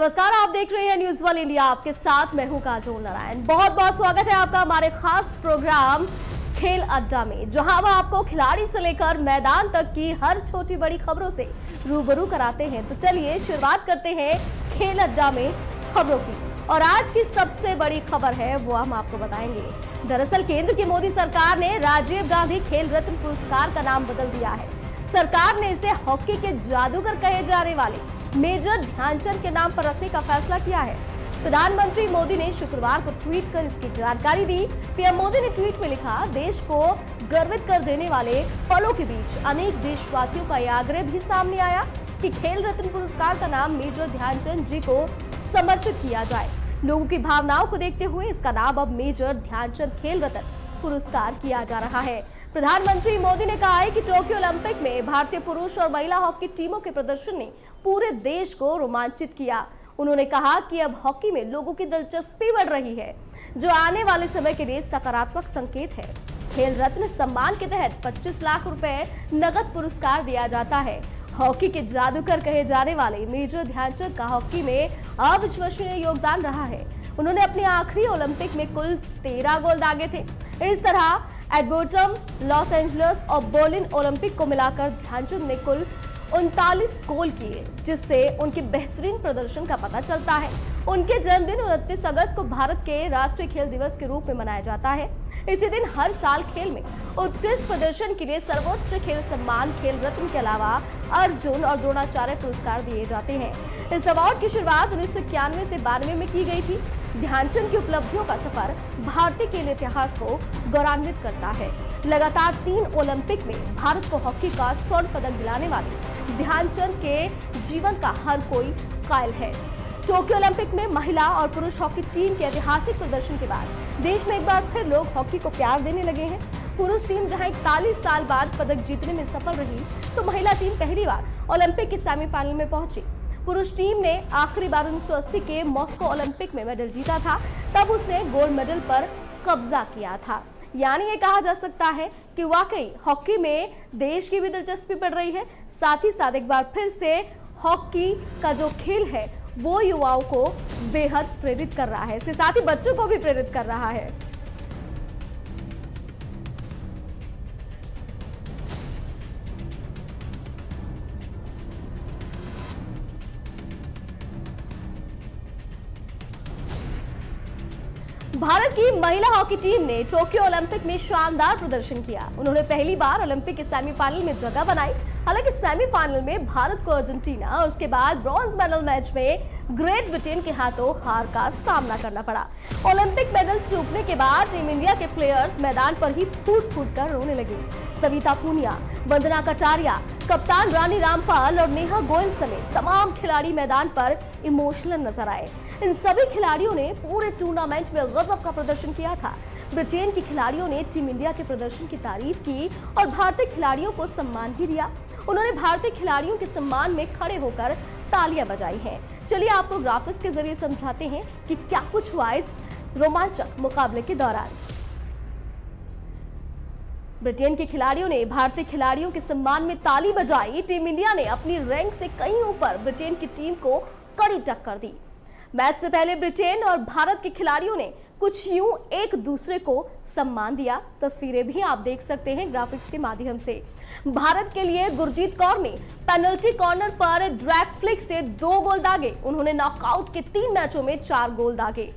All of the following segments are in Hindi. नमस्कार, आप देख रहे हैं न्यूज़ वर्ल्ड इंडिया, आपके साथ मैं हूं काजोल नारायण। बहुत बहुत स्वागत है आपका हमारे खास प्रोग्राम खेल अड्डा में, जहां वह आपको खिलाड़ी से लेकर मैदान तक की हर छोटी बड़ी खबरों से रूबरू कराते हैं। तो चलिए शुरुआत करते हैं खेल अड्डा में खबरों की, और आज की सबसे बड़ी खबर है वो हम आपको बताएंगे। दरअसल केंद्र की मोदी सरकार ने राजीव गांधी खेल रत्न पुरस्कार का नाम बदल दिया है। सरकार ने इसे हॉकी के जादूगर कहे जाने वाले मेजर ध्यानचंद के नाम पर रखने का फैसला किया है। प्रधानमंत्री मोदी ने शुक्रवार को ट्वीट कर इसकी जानकारी दी। पीएम मोदी ने ट्वीट में लिखा, देश को गर्वित कर देने वाले पलों के बीच अनेक देशवासियों का यह आग्रह भी सामने आया कि खेल रत्न पुरस्कार का नाम मेजर ध्यानचंद जी को समर्पित किया जाए। लोगों की भावनाओं को देखते हुए इसका नाम अब मेजर ध्यानचंद खेल रत्न पुरस्कार किया जा रहा है। प्रधानमंत्री मोदी ने कहा है कि टोक्यो ओलंपिक में भारतीय पुरुष और महिला हॉकी टीमों के प्रदर्शन ने पूरे देश को रोमांचित किया। उन्होंने कहा कि अब हॉकी में लोगों की दिलचस्पी बढ़ रही है, जो आने वाले समय के लिए सकारात्मक संकेत है। खेल रत्न सम्मान के तहत 25 लाख रुपए नगद पुरस्कार दिया जाता है। हॉकी के जादूगर कहे जाने वाले मेजर ध्यानचंद का हॉकी में अविश्वसनीय योगदान रहा है। उन्होंने अपने आखिरी ओलंपिक में कुल 13 गोल दागे थे। इस तरह एम्स्टर्डम, लॉस एंजेलस और बर्लिन ओलंपिक को मिलाकर ध्यानचंद ने कुल 39 गोल किए, जिससे उनके बेहतरीन प्रदर्शन का पता चलता है। उनके जन्मदिन 29 अगस्त को भारत के राष्ट्रीय खेल दिवस के रूप में मनाया जाता है। इसी दिन हर साल खेल में उत्कृष्ट प्रदर्शन के लिए सर्वोच्च खेल सम्मान खेल रत्न के अलावा अर्जुन और द्रोणाचार्य पुरस्कार दिए जाते हैं। इस अवार्ड की शुरुआत 1991 से 92 में की गई थी। ध्यानचंद की उपलब्धियों का सफर भारतीय खेल इतिहास को गौरवान्वित करता है। लगातार 3 ओलंपिक में भारत को हॉकी का स्वर्ण पदक दिलाने वाले ध्यानचंद के जीवन का हर कोई कायल है। टोक्यो ओलंपिक में महिला और पुरुष हॉकी टीम के ऐतिहासिक प्रदर्शन के बाद देश में एक बार फिर लोग हॉकी को प्यार देने लगे हैं। पुरुष टीम जहां 41 साल बाद पदक जीतने में सफल रही, तो महिला टीम पहली बार ओलंपिक के सेमीफाइनल में पहुंची। पुरुष टीम ने आखिरी बार 1980 के मॉस्को ओलंपिक में मेडल जीता था, तब उसने गोल्ड मेडल पर कब्जा किया था। यानी ये कहा जा सकता है कि वाकई हॉकी में देश की भी दिलचस्पी बढ़ रही है। साथ ही साथ एक बार फिर से हॉकी का जो खेल है वो युवाओं को बेहद प्रेरित कर रहा है, इसके साथ ही बच्चों को भी प्रेरित कर रहा है। भारत की महिला हॉकी टीम ने टोक्यो ओलंपिक में शानदार प्रदर्शन किया। उन्होंने पहली बार ओलंपिक के सेमीफाइनल में जगह बनाई। हालांकि सेमीफाइनल में भारत को अर्जेंटीना और उसके बाद ब्रॉन्ज मेडल मैच में ग्रेट ब्रिटेन के हाथों हार का सामना करना पड़ा। ओलंपिक मेडल चूकने के बाद टीम इंडिया के प्लेयर्स मैदान पर ही फूट फूट कर रोने लगे। सविता पुनिया, वंदना कटारिया, कप्तान रानी रामपाल और नेहा गोयल समेत तमाम खिलाड़ी मैदान पर इमोशनल नजर आए। इन सभी खिलाड़ियों ने पूरे टूर्नामेंट में गजब का प्रदर्शन किया था। ब्रिटेन के खिलाड़ियों ने टीम इंडिया के प्रदर्शन की तारीफ की और भारतीय खिलाड़ियों को सम्मान भी दिया। उन्होंने भारतीय खिलाड़ियों के सम्मान में खड़े होकर तालियां बजाई हैं। चलिए आपको ग्राफिक्स के जरिए समझाते हैं कि क्या कुछ हुआ इस रोमांचक मुकाबले के दौरान। ब्रिटेन के खिलाड़ियों ने भारतीय खिलाड़ियों के सम्मान में ताली बजाई। टीम इंडिया ने अपनी रैंक से कहीं ऊपर ब्रिटेन की टीम को कड़ी टक्कर दी। मैच से पहले ब्रिटेन और भारत के खिलाड़ियों ने कुछ यूं एक दूसरे को सम्मान दिया। तस्वीरें भी आप देख सकते हैं ग्राफिक्स के माध्यम से। भारत के लिए गुरजीत कौर ने पेनल्टी कॉर्नर पर ड्रैग फ्लिक से 2 गोल दागे। उन्होंने नॉकआउट के 3 मैचों में 4 गोल दागे।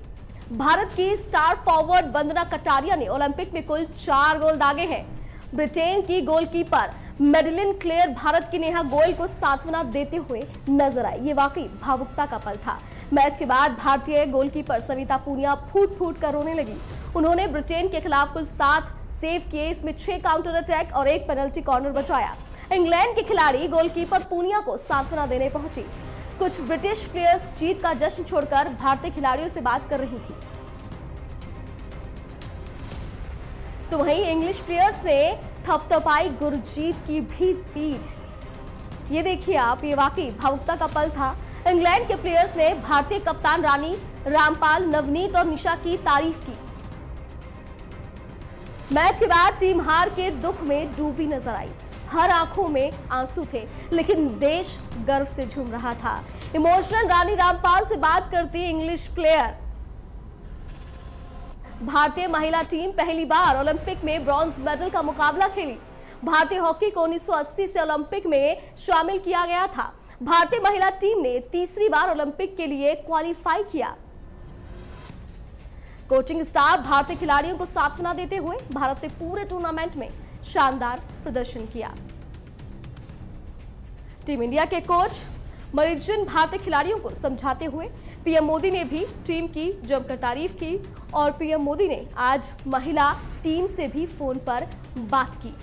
भारत की स्टार फॉरवर्ड वंदना कटारिया ने ओलंपिक में कुल 4 गोल दागे हैं। ब्रिटेन की गोलकीपर मेडेलिन क्लियर भारत की नेहा गोयल को सांत्वना देते हुए नजर आई। ये वाकई भावुकता का पल था। मैच के बाद भारतीय गोलकीपर सविता पुनिया फूट फूट कर रोने लगी। उन्होंने ब्रिटेन के खिलाफ कुल 7 सेव किए, इसमें 6 काउंटर अटैक और 1 पेनल्टी कॉर्नर बचाया। इंग्लैंड के खिलाड़ी गोलकीपर पुनिया को सांत्वना देने पहुंची। कुछ ब्रिटिश प्लेयर्स जीत का जश्न छोड़कर भारतीय खिलाड़ियों से बात कर रही थी, तो वहीं इंग्लिश प्लेयर्स ने थपथपाई गुरजीत की भी पीठ। ये देखिए आप, ये वाकई भावुकता का पल था। इंग्लैंड के प्लेयर्स ने भारतीय कप्तान रानी रामपाल, नवनीत और निशा की तारीफ की। मैच के बाद टीम हार के दुख में डूबी नजर आई। हर आंखों में आंसू थे, लेकिन देश गर्व से झूम रहा था। इमोशनल रानी रामपाल से बात करती इंग्लिश प्लेयर। भारतीय महिला टीम पहली बार ओलंपिक में ब्रॉन्ज मेडल का मुकाबला खेली। भारतीय हॉकी को 1980 से ओलंपिक में शामिल किया गया था। भारतीय महिला टीम ने तीसरी बार ओलंपिक के लिए क्वालिफाई किया। कोचिंग स्टाफ भारतीय खिलाड़ियों को सांत्वना देते हुए भारत ने पूरे टूर्नामेंट में शानदार प्रदर्शन किया। टीम इंडिया के कोच मरिजन भारतीय खिलाड़ियों को समझाते हुए पीएम मोदी ने भी टीम की जमकर तारीफ की और पीएम मोदी ने आज महिला टीम से भी फोन पर बात की।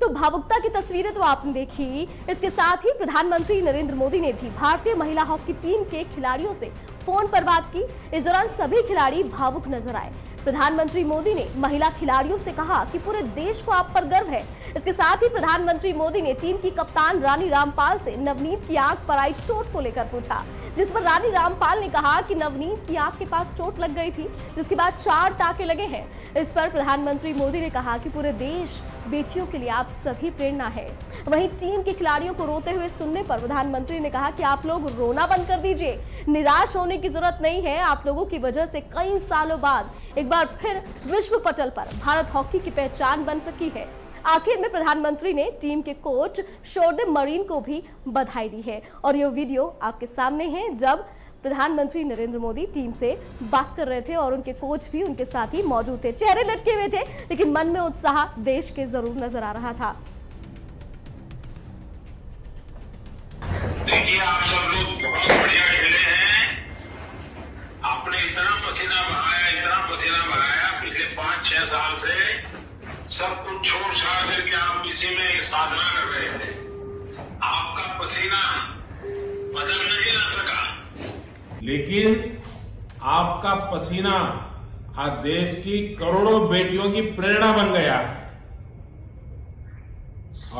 तो भावुकता की तस्वीरें तो आपने देखी, इसके साथ ही प्रधानमंत्री नरेंद्र मोदी ने भी भारतीय महिला हॉकी टीम के खिलाड़ियों से फोन पर बात की। इस दौरान सभी खिलाड़ी भावुक नजर आए। प्रधानमंत्री मोदी ने महिला खिलाड़ियों से कहा कि पूरे देश को आप पर गर्व है। इसके साथ ही प्रधानमंत्री मोदी ने टीम की कप्तान रानी रामपाल से नवनीत की आंख पर आई चोट को लेकर पूछा, जिस पर रानी रामपाल ने कहा कि नवनीत की आंख के पास चोट लग गई थी, जिसके बाद 4 टाके लगे हैं। इस पर प्रधानमंत्री मोदी ने कहा कि पूरे देश बेटियों के लिए आप सभी प्रेरणा है। वहीं टीम के खिलाड़ियों को रोते हुए सुनने पर प्रधानमंत्री ने कहा कि आप लोग रोना बंद कर दीजिए, निराश होने की जरूरत नहीं है। आप लोगों की वजह से कई सालों बाद एक बार फिर विश्व पटल पर भारत हॉकी की पहचान बन सकी है। आखिर में प्रधानमंत्री ने टीम के कोच शौर्य द मरीन को भी बधाई दी है और ये वीडियो आपके सामने है जब प्रधानमंत्री नरेंद्र मोदी टीम से बात कर रहे थे और उनके कोच भी उनके साथ ही मौजूद थे। चेहरे लटके हुए थे लेकिन मन में उत्साह देश के जरूर नजर आ रहा था। देखिए आप सब लोग बहुत बढ़िया खेले हैं। आपने इतना पसीना बहाया पिछले 5-6 साल से सब कुछ छोड़ छाड़ करके आप इसी में एक साधना कर रहे थे। आपका पसीना बदल नहीं आ सका, लेकिन आपका पसीना आज देश की करोड़ों बेटियों की प्रेरणा बन गया है।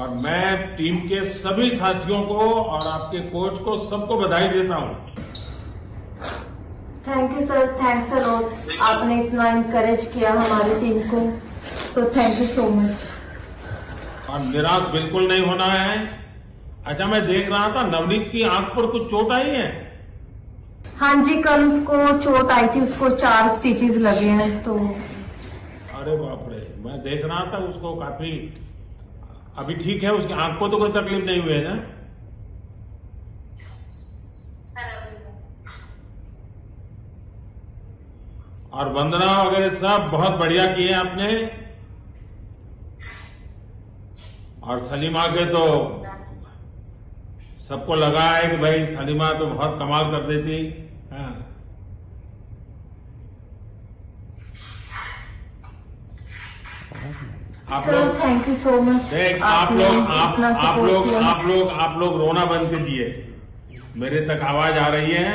और मैं टीम के सभी साथियों को और आपके कोच को सबको बधाई देता हूँ। Thank you sir, thanks a lot. आपने इतना इंकरेज किया हमारी टीम को, so thank you so much. और निराश बिल्कुल नहीं होना है। अच्छा, मैं देख रहा था नवनीत की आंख पर कुछ चोट आई है। हाँ जी, कल उसको चोट आई थी, उसको 4 स्टिचेस लगे हैं तो। अरे बाप रे, मैं देख रहा था उसको, काफी अभी ठीक है, उसकी आंख को तो कोई तकलीफ नहीं हुई है ना? और वंदना वगैरह सब बहुत बढ़िया किए आपने। और सलीमा के तो सबको लगा है कि भाई सलीमा तो बहुत कमाल कर देती। हाँ। आप लोग थैंक यू सो मच। आप लोग रोना बंद कीजिए, मेरे तक आवाज आ रही है।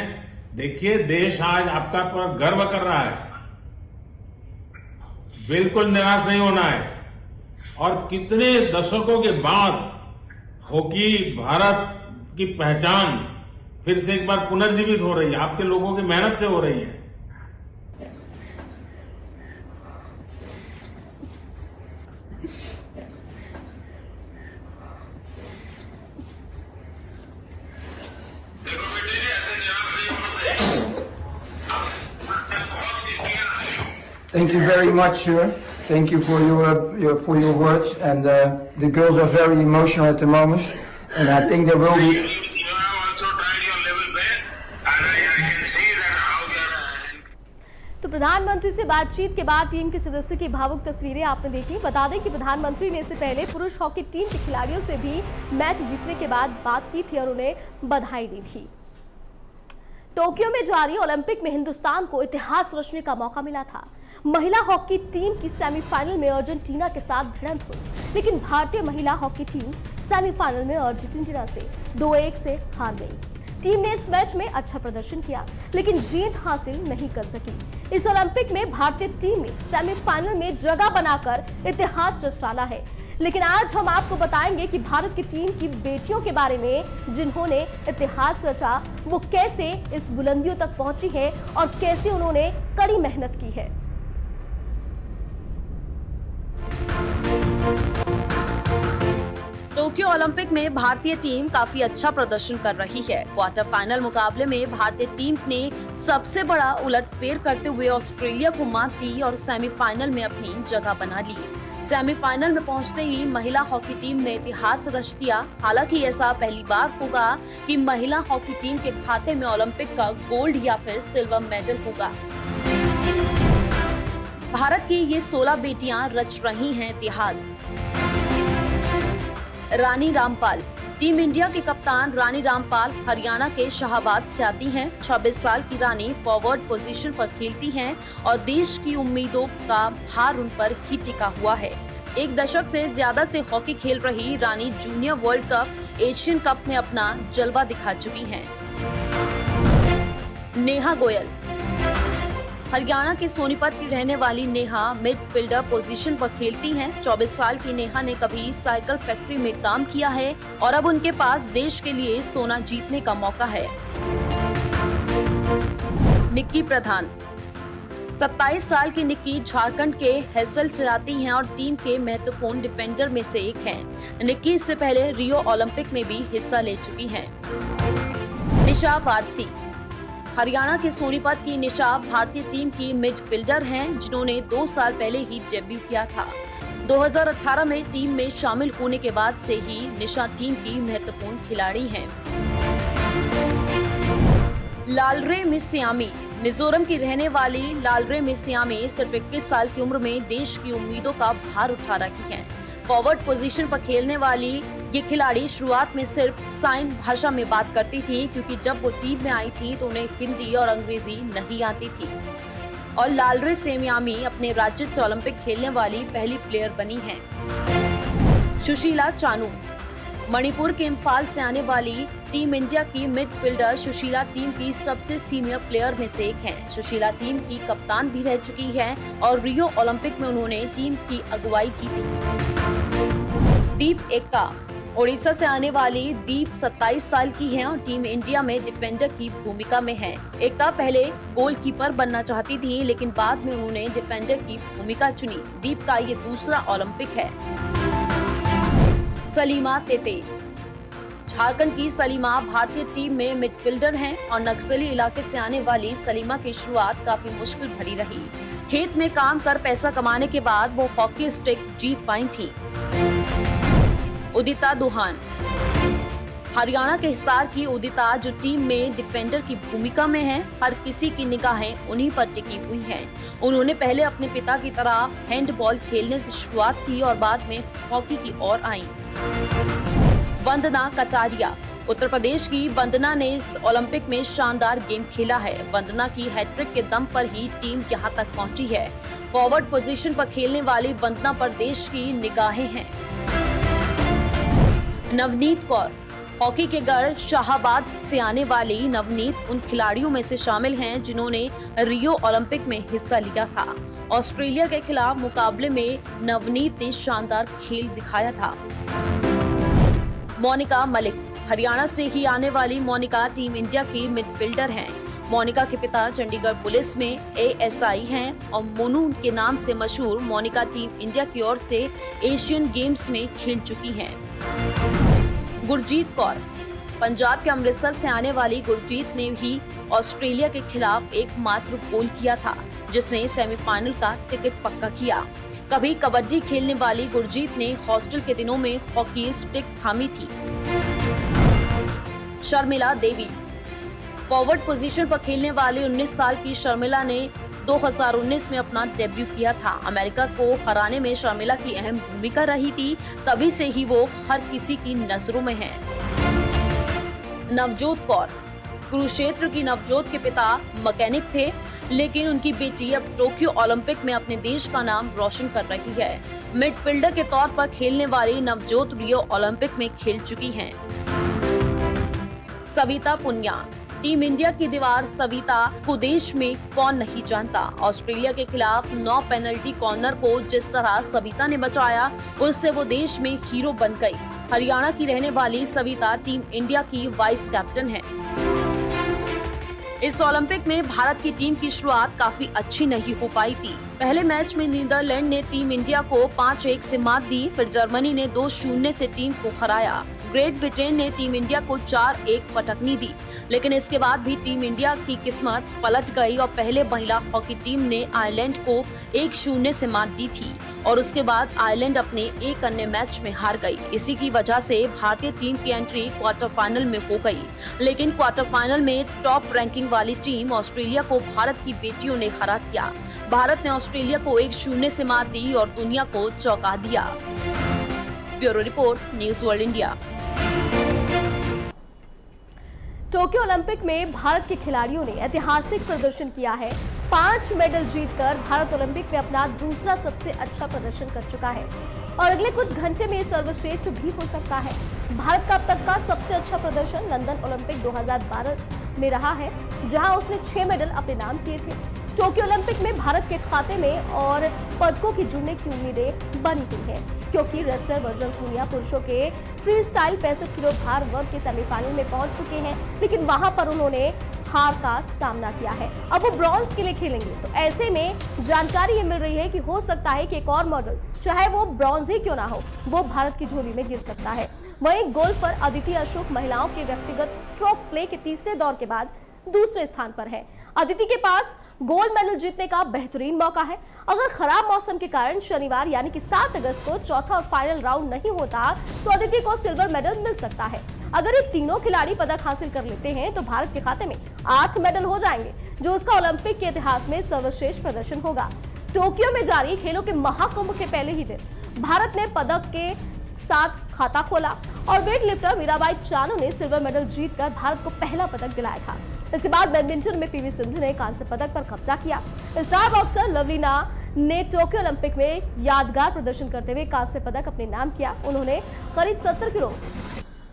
देखिए देश आज आपका पर गर्व कर रहा है, बिल्कुल निराश नहीं होना है। और कितने दशकों के बाद हॉकी भारत की पहचान फिर से एक बार पुनर्जीवित हो रही है, आपके लोगों की मेहनत से हो रही है। Thank you very much, sir. Thank you for your words, and the girls are very emotional at the moment, and I think there will be. You have also tried your level best, and I can see that how they are. तो प्रधानमंत्री से बातचीत के बाद टीम के सदस्यों की भावुक तस्वीरें आपने देखी। बता दें कि प्रधानमंत्री ने इससे पहले पुरुष हॉकी टीम के खिलाड़ियों से भी मैच जीतने के बाद बात की थी और उन्हें बधाई दी थी। टोक्यो में जारी ओलंपिक में हिंदुस्तान को इतिहास रचने का मौका मिला था। महिला हॉकी टीम की सेमीफाइनल में अर्जेंटीना के साथ भिड़ंत हुई, लेकिन भारतीय महिला हॉकी टीम सेमीफाइनल में अर्जेंटीना से 2-1 से हार गई। टीम ने इस मैच में अच्छा प्रदर्शन किया लेकिन जीत हासिल नहीं कर सकी। इस ओलंपिक में भारतीय टीम ने सेमीफाइनल में जगह बनाकर इतिहास रच डाला है। लेकिन आज हम आपको बताएंगे कि भारत की टीम की बेटियों के बारे में जिन्होंने इतिहास रचा, वो कैसे इस बुलंदियों तक पहुंची है और कैसे उन्होंने कड़ी मेहनत की है। टोक्यो ओलंपिक में भारतीय टीम काफी अच्छा प्रदर्शन कर रही है। क्वार्टर फाइनल मुकाबले में भारतीय टीम ने सबसे बड़ा उलटफेर करते हुए ऑस्ट्रेलिया को मात दी और सेमीफाइनल में अपनी जगह बना ली। सेमीफाइनल में पहुंचते ही महिला हॉकी टीम ने इतिहास रच दिया। हालांकि ऐसा पहली बार होगा कि महिला हॉकी टीम के खाते में ओलंपिक का गोल्ड या फिर सिल्वर मेडल होगा। भारत की ये 16 बेटियां रच रही हैं इतिहास। रानी रामपाल, टीम इंडिया के कप्तान रानी रामपाल हरियाणा के शाहबाद से आती हैं। 26 साल की रानी फॉरवर्ड पोजीशन पर खेलती हैं और देश की उम्मीदों का भार उन पर ही टिका हुआ है। एक दशक से ज्यादा से हॉकी खेल रही Rani junior world cup, Asian cup में अपना जलवा दिखा चुकी हैं। नेहा गोयल, हरियाणा के सोनीपत की रहने वाली नेहा मिडफील्डर पोजीशन पर खेलती हैं। 24 साल की नेहा ने कभी साइकिल फैक्ट्री में काम किया है और अब उनके पास देश के लिए सोना जीतने का मौका है। निक्की प्रधान, 27 साल की निक्की झारखंड के हैसल से आती हैं और टीम के महत्वपूर्ण डिफेंडर में से एक हैं। निक्की इससे पहले रियो ओलंपिक में भी हिस्सा ले चुकी हैं। निशा वारसी, हरियाणा के सोनीपत की निशा भारतीय टीम की मिडफील्डर हैं, जिन्होंने 2 साल पहले ही डेब्यू किया था। 2018 में टीम में शामिल होने के बाद से ही निशा टीम की महत्वपूर्ण खिलाड़ी हैं। लालरेमसियामी, मिजोरम की रहने वाली लालरेमसियामी सिर्फ 21 साल की उम्र में देश की उम्मीदों का भार उठा रही हैं। फॉरवर्ड पोजीशन पर खेलने वाली ये खिलाड़ी शुरुआत में सिर्फ साइन भाषा में बात करती थी, क्योंकि जब वो टीम में आई थी तो उन्हें हिंदी और अंग्रेजी नहीं आती थी। और लालरेमसियामी अपने राज्य से ओलंपिक खेलने वाली पहली प्लेयर बनी हैं। सुशीला चानू, मणिपुर के इम्फाल से आने वाली टीम इंडिया की मिडफील्डर सुशीला टीम की सबसे सीनियर प्लेयर में से एक हैं। सुशीला टीम की कप्तान भी रह चुकी है और रियो ओलंपिक में उन्होंने टीम की अगुवाई की थी। दीप, ओडिशा से आने वाली दीप 27 साल की है और टीम इंडिया में डिफेंडर की भूमिका में है। एकता पहले गोलकीपर बनना चाहती थी, लेकिन बाद में उन्होंने डिफेंडर की भूमिका चुनी। दीप का ये दूसरा ओलंपिक है। सलीमा तेते, झारखंड की सलीमा भारतीय टीम में मिडफील्डर हैं और नक्सली इलाके से आने वाली सलीमा की शुरुआत काफी मुश्किल भरी रही। खेत में काम कर पैसा कमाने के बाद वो हॉकी स्टिक जीत पाई थी। उदिता दुहान, हरियाणा के हिसार की उदिता जो टीम में डिफेंडर की भूमिका में है। हर किसी की निगाहें उन्हीं पर टिकी हुई हैं। उन्होंने पहले अपने पिता की तरह हैंडबॉल खेलने से शुरुआत की और बाद में हॉकी की ओर आई। वंदना कटारिया, उत्तर प्रदेश की वंदना ने इस ओलंपिक में शानदार गेम खेला है। वंदना की हैट्रिक के दम पर ही टीम यहाँ तक पहुँची है। फॉरवर्ड पोजीशन पर खेलने वाली वंदना पर देश की निगाहें हैं। नवनीत कौर, हॉकी के गढ़ शाहबाद से आने वाली नवनीत उन खिलाड़ियों में से शामिल हैं जिन्होंने रियो ओलंपिक में हिस्सा लिया था। ऑस्ट्रेलिया के खिलाफ मुकाबले में नवनीत ने शानदार खेल दिखाया था। मोनिका मलिक, हरियाणा से ही आने वाली मोनिका टीम इंडिया की मिडफील्डर हैं। मोनिका के पिता चंडीगढ़ पुलिस में एएसआई हैं और मोनू के नाम से मशहूर मोनिका टीम इंडिया की ओर से एशियन गेम्स में खेल चुकी हैं। गुरजीत कौर, पंजाब के अमृतसर से आने वाली गुरजीत ने भी ऑस्ट्रेलिया के खिलाफ एकमात्र गोल किया था, जिसने सेमीफाइनल का टिकट पक्का किया। कभी कबड्डी खेलने वाली गुरजीत ने हॉस्टल के दिनों में हॉकी स्टिक थामी थी। शर्मिला देवी, फॉरवर्ड पोजीशन पर खेलने वाली 19 साल की शर्मिला ने 2019 में अपना डेब्यू किया था। अमेरिका को हराने में शर्मिला की अहम भूमिका रही थी, तभी से ही वो हर किसी की नजरों में है। नवजोत कौर, कुरुक्षेत्र की नवजोत के पिता मैकेनिक थे, लेकिन उनकी बेटी अब टोक्यो ओलंपिक में अपने देश का नाम रोशन कर रही है। मिडफील्डर के तौर पर खेलने वाली नवजोत रियो ओलंपिक में खेल चुकी है। सविता पुनिया, टीम इंडिया की दीवार सविता को देश में कौन नहीं जानता। ऑस्ट्रेलिया के खिलाफ 9 पेनल्टी कॉर्नर को जिस तरह सविता ने बचाया, उससे वो देश में हीरो बन गई। हरियाणा की रहने वाली सविता टीम इंडिया की वाइस कैप्टन है। इस ओलंपिक में भारत की टीम की शुरुआत काफी अच्छी नहीं हो पाई थी। पहले मैच में नीदरलैंड ने टीम इंडिया को 5-1 से मात दी, फिर जर्मनी ने 2-0 से टीम को हराया। ग्रेट ब्रिटेन ने टीम इंडिया को 4-1 पटकनी दी, लेकिन इसके बाद भी टीम इंडिया की किस्मत पलट गई और पहले महिला हॉकी टीम ने आयरलैंड को 1-0 से मात दी थी और उसके बाद आयरलैंड अपने एक अन्य मैच में हार गई। इसी की वजह से भारतीय टीम की एंट्री क्वार्टर फाइनल में हो गई, लेकिन क्वार्टर फाइनल में टॉप रैंकिंग वाली टीम ऑस्ट्रेलिया को भारत की बेटियों ने हरा दिया। भारत ने ऑस्ट्रेलिया को 1-0 से मात दी और दुनिया को चौंका दिया। Bureau report, news world India. Tokyo Olympic में भारत के खिलाड़ियों ने ऐतिहासिक प्रदर्शन किया है। 5 मेडल जीतकर भारत ओलंपिक में अपना दूसरा सबसे अच्छा प्रदर्शन कर चुका है और अगले कुछ घंटे में सर्वश्रेष्ठ भी हो सकता है। भारत का अब तक का सबसे अच्छा प्रदर्शन लंदन ओलंपिक 2012 में रहा है, जहां उसने 6 मेडल अपने नाम किए थे। टोक्यो ओलंपिक में भारत के खाते में और पदकों की जुड़ने की उम्मीदें बनी हुई हैं, क्योंकि रेसलर अर्जुन पुनिया पुरुषों के फ्रीस्टाइल 65 किलो भार वर्ग के सेमीफाइनल में पहुंच चुके हैं, लेकिन वहां पर उन्होंने हार का सामना किया है। अब वो ब्रॉन्ज के लिए खेलेंगे, तो ऐसे में जानकारी ये मिल रही है कि हो सकता है कि एक और मॉडल, चाहे वो ब्रॉन्ज ही क्यों ना हो, वो भारत की झोली में गिर सकता है। वहीं गोल्फर अदिति अशोक महिलाओं के व्यक्तिगत स्ट्रोक प्ले के तीसरे दौर के बाद दूसरे स्थान पर है। अदिति के पास गोल्ड मेडल जीतने का बेहतरीन मौका है। अगर खराब मौसम के कारण शनिवार यानी कि 7 अगस्त को चौथा और फाइनल राउंड नहीं होता तो अदिति को सिल्वर मेडल मिल सकता है। अगर ये तीनों खिलाड़ी पदक हासिल कर लेते हैं तो भारत के खाते में 8 मेडल हो जाएंगे, जो उसका ओलंपिक के इतिहास में सर्वश्रेष्ठ प्रदर्शन होगा। टोक्यो में जारी खेलों के महाकुंभ के पहले ही दिन भारत ने पदक के साथ खाता खोला और वेट लिफ्टर मीराबाई चानू ने सिल्वर मेडल जीतकर भारत को पहला पदक दिलाया था। इसके बाद बैडमिंटन में पीवी सिंधु ने कांस्य पदक पर कब्जा किया। स्टार बॉक्सर लवलीना ने टोक्यो ओलंपिक में यादगार प्रदर्शन करते हुए कांस्य पदक अपने नाम किया। उन्होंने करीब 70 किलो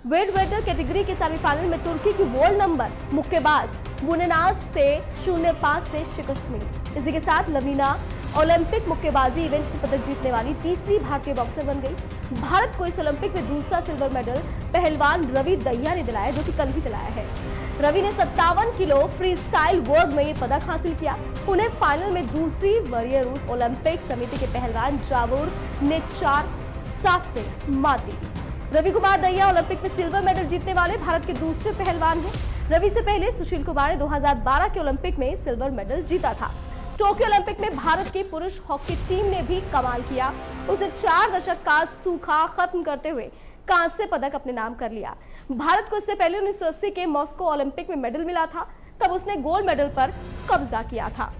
वेटलिफ्टर कैटेगरी के सेमीफाइनल में तुर्की की वर्ल्ड नंबर मुक्केबाज बुनेनाज से 0-5 से शिकस्त मिली। इसी के साथ लवलीना ओलंपिक मुक्केबाजी इवेंट में पदक जीतने वाली तीसरी भारतीय बॉक्सर बन गई। भारत को इस ओलंपिक में दूसरा सिल्वर मेडल पहलवान रवि दहिया ने दिलाया, जो कि कल ही दिलाया है। रवि ने 57 किलो फ्री स्टाइल वर्ग में ये पदक हासिल किया। उन्हें फाइनल में दूसरी वरीय रूस ओलंपिक समिति के पहलवान जावूर ने 4-7 से मात दी। रवि कुमार दहिया ओलंपिक में सिल्वर मेडल जीतने वाले भारत के दूसरे पहलवान हैं। रवि से पहले सुशील कुमार ने 2012 के ओलंपिक में सिल्वर मेडल जीता था। टोक्यो ओलंपिक में भारत की पुरुष हॉकी टीम ने भी कमाल किया। उसे 4 दशक का सूखा खत्म करते हुए कांस्य पदक अपने नाम कर लिया। भारत को इससे पहले 1980 के मॉस्को ओलंपिक में मेडल मिला था, तब उसने गोल्ड मेडल पर कब्जा किया था।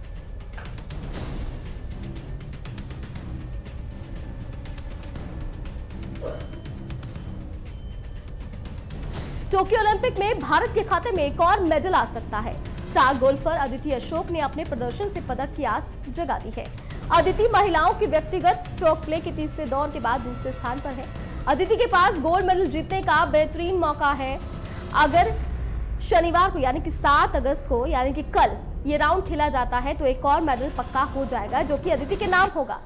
टोक्यो ओलंपिक में भारत के खाते में एक और मेडल आ सकता है। स्टार गोल्फर अदिति अशोक ने अपने प्रदर्शन से पदक की आस जगा दी है। अदिति महिलाओं के व्यक्तिगत स्ट्रोक प्ले के तीसरे दौर के बाद दूसरे स्थान पर है। अदिति के पास गोल्ड मेडल जीतने का बेहतरीन मौका है। अगर शनिवार को यानी कि 7 अगस्त को यानी कि कल ये राउंड खेला जाता है तो एक और मेडल पक्का हो जाएगा, जो कि अदिति के नाम होगा,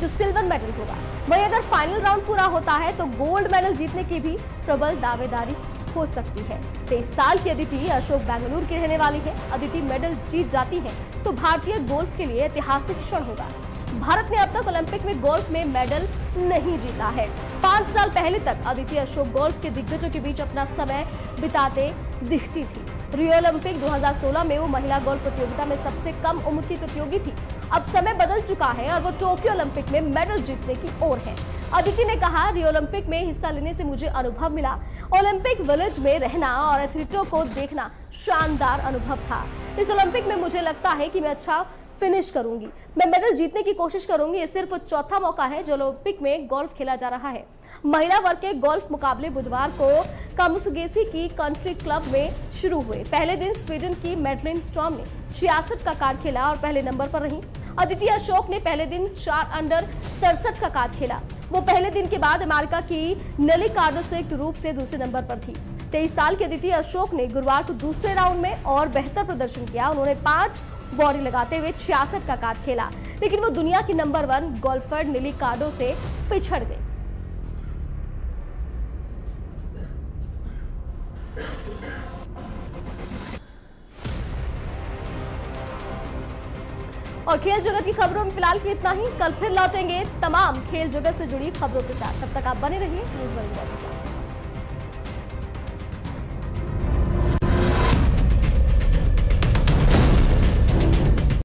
जो सिल्वर मेडल होगा। वहीं अगर फाइनल राउंड पूरा होता है तो गोल्ड मेडल जीतने की भी प्रबल दावेदारी हो सकती है। 23 साल की अदिति अशोक बेंगलुरु की रहने वाली है। अदिति मेडल जीत जाती है तो भारतीय गोल्फ के लिए ऐतिहासिक क्षण होगा। भारत ने अब तक ओलंपिक में गोल्फ में मेडल नहीं जीता है। 5 साल पहले तक अदिति अशोक गोल्फ के दिग्गजों के बीच अपना समय बिताते दिखती थी। रियो ओलंपिक 2016 में वो महिला गोल्फ प्रतियोगिता में सबसे कम उम्र की प्रतियोगी थी। अब समय बदल चुका है और वो टोक्यो ओलंपिक में मेडल जीतने की ओर है। अदिति ने कहा, रियो ओलंपिक में हिस्सा लेने से मुझे अनुभव मिला। ओलंपिक विलेज में रहना और एथलीटों को देखना शानदार अनुभव था। इस ओलंपिक में मुझे लगता है कि मैं अच्छा फिनिश करूंगी, मैं मेडल जीतने की कोशिश करूंगी। ये सिर्फ चौथा मौका है जो ओलंपिक में गोल्फ खेला जा रहा है। महिला वर्ग के गोल्फ मुकाबले बुधवार को कामुसुगेसी की कंट्री क्लब में शुरू हुए। पहले दिन स्वीडन की मेडेलिन स्ट्रॉम ने 66 का कार्ड खेला और पहले नंबर पर रही। अदिति अशोक ने पहले दिन 4 अंडर 67 का कार्ड खेला। वो पहले दिन के बाद अमेरिका की नेली कार्डो संयुक्त रूप से दूसरे नंबर पर थी। 23 साल की अदिति अशोक ने गुरुवार को दूसरे राउंड में और बेहतर प्रदर्शन किया। उन्होंने 5 बॉडी लगाते हुए 66 का कार्ड खेला, लेकिन वो दुनिया की नंबर 1 गोल्फर नीली कार्डो से पिछड़ गई। और खेल जगत की खबरों में फिलहाल के इतना ही। कल फिर लौटेंगे तमाम खेल जगत से जुड़ी खबरों के साथ। तब तक आप बने रहिए न्यूज़ वर्ल्ड के साथ।